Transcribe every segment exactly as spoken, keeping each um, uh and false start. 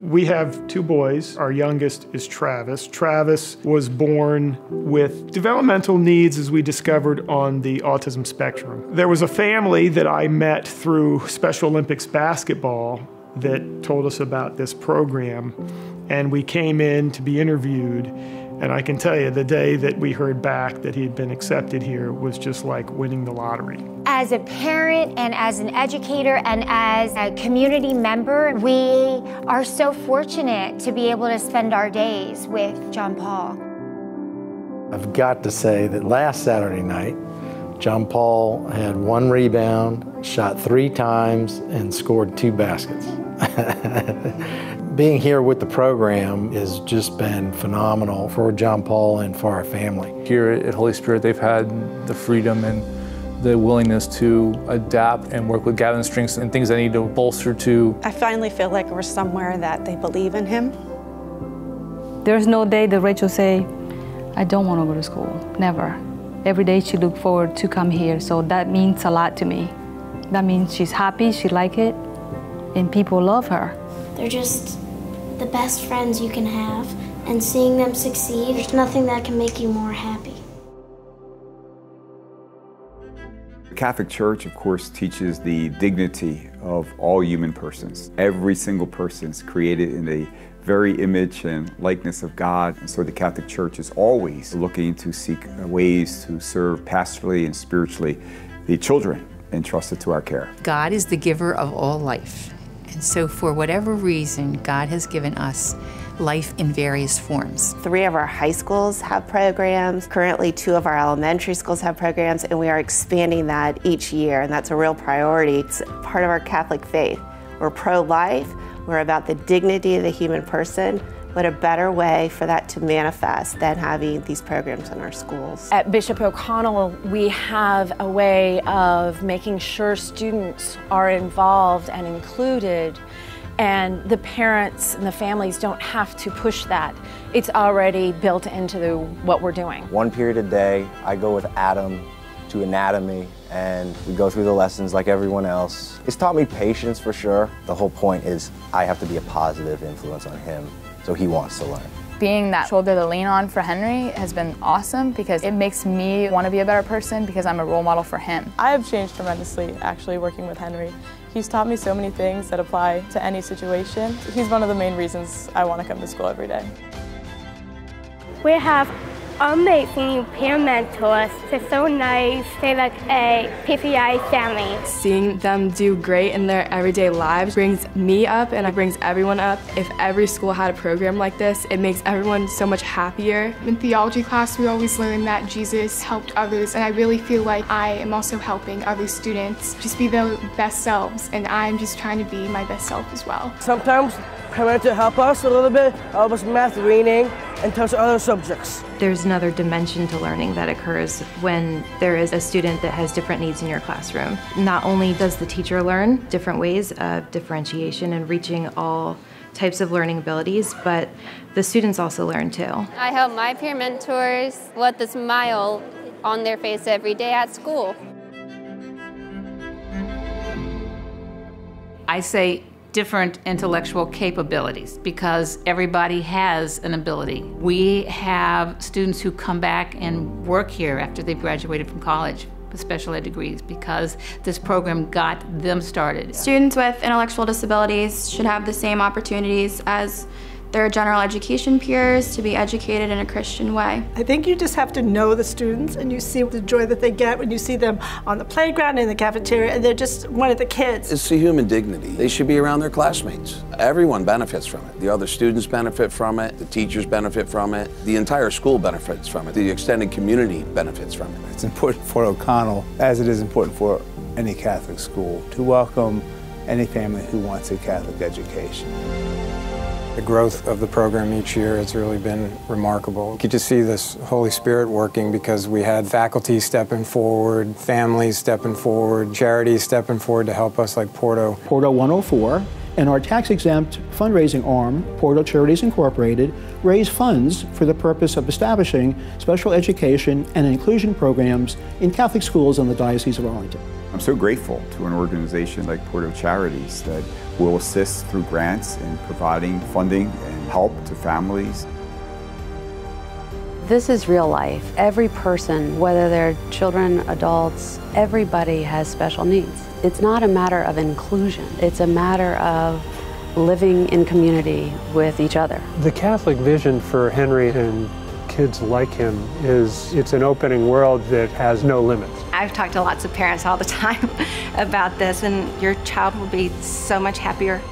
We have two boys. Our youngest is Travis. Travis was born with developmental needs, as we discovered, on the autism spectrum. There was a family that I met through Special Olympics basketball that told us about this program, and we came in to be interviewed. And I can tell you, the day that we heard back that he had been accepted here was just like winning the lottery. As a parent and as an educator and as a community member, we are so fortunate to be able to spend our days with John Paul. I've got to say that last Saturday night, John Paul had one rebound, shot three times, and scored two baskets. Being here with the program has just been phenomenal for John Paul and for our family. Here at Holy Spirit, they've had the freedom and the willingness to adapt and work with Gavin's strengths and things I need to bolster to. I finally feel like we're somewhere that they believe in him. There's no day that Rachel say, I don't want to go to school, never. Every day she looked forward to come here, so that means a lot to me. That means she's happy, she likes it, and people love her. They're just the best friends you can have, and seeing them succeed, there's nothing that can make you more happy. The Catholic Church, of course, teaches the dignity of all human persons. Every single person is created in the very image and likeness of God, and so the Catholic Church is always looking to seek ways to serve pastorally and spiritually the children entrusted to our care. God is the giver of all life. And so for whatever reason, God has given us life in various forms. Three of our high schools have programs. Currently, two of our elementary schools have programs, and we are expanding that each year, and that's a real priority. It's part of our Catholic faith. We're pro-life. We're about the dignity of the human person. What a better way for that to manifest than having these programs in our schools. At Bishop O'Connell, we have a way of making sure students are involved and included, and the parents and the families don't have to push that. It's already built into the, what we're doing. One period a day, I go with Adam to anatomy, and we go through the lessons like everyone else. It's taught me patience for sure. The whole point is I have to be a positive influence on him, so he wants to learn. Being that shoulder to lean on for Henry has been awesome because it makes me want to be a better person because I'm a role model for him. I have changed tremendously, actually, working with Henry. He's taught me so many things that apply to any situation. He's one of the main reasons I want to come to school every day. We have amazing peer mentors. They're so nice. They're like a P C I family. Seeing them do great in their everyday lives brings me up, and it brings everyone up. If every school had a program like this, it makes everyone so much happier. In theology class, we always learn that Jesus helped others, and I really feel like I am also helping other students just be their best selves, and I'm just trying to be my best self as well. Sometimes parents help us a little bit, help us math, reading, and touch other subjects. There's another dimension to learning that occurs when there is a student that has different needs in your classroom. Not only does the teacher learn different ways of differentiation and reaching all types of learning abilities, but the students also learn too. I help my peer mentors with the smile on their face every day at school. I say, different intellectual capabilities, because everybody has an ability. We have students who come back and work here after they've graduated from college with special ed degrees because this program got them started. Students with intellectual disabilities should have the same opportunities as their general education peers to be educated in a Christian way. I think you just have to know the students, and you see the joy that they get when you see them on the playground, in the cafeteria, and they're just one of the kids. It's the human dignity. They should be around their classmates. Everyone benefits from it. The other students benefit from it. The teachers benefit from it. The entire school benefits from it. The extended community benefits from it. It's important for O'Connell, as it is important for any Catholic school, to welcome any family who wants a Catholic education. The growth of the program each year has really been remarkable. You could just see this Holy Spirit working because we had faculty stepping forward, families stepping forward, charities stepping forward to help us, like Porto. Porto one oh four and our tax-exempt fundraising arm, Porto Charities Incorporated, raise funds for the purpose of establishing special education and inclusion programs in Catholic schools in the Diocese of Arlington. I'm so grateful to an organization like Porto Charities that We'll assist through grants in providing funding and help to families. This is real life. Every person, whether they're children, adults, everybody has special needs. It's not a matter of inclusion. It's a matter of living in community with each other. The Catholic vision for Henry and kids like him is it's an opening world that has no limits. I've talked to lots of parents all the time about this, and your child will be so much happier.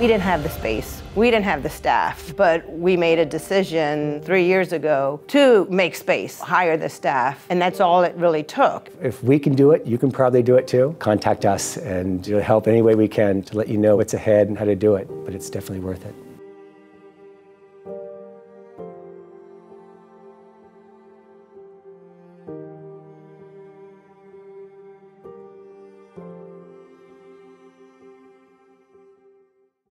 We didn't have the space, we didn't have the staff, but we made a decision three years ago to make space, hire the staff, and that's all it really took. If we can do it, you can probably do it too. Contact us and help any way we can to let you know what's ahead and how to do it, but it's definitely worth it.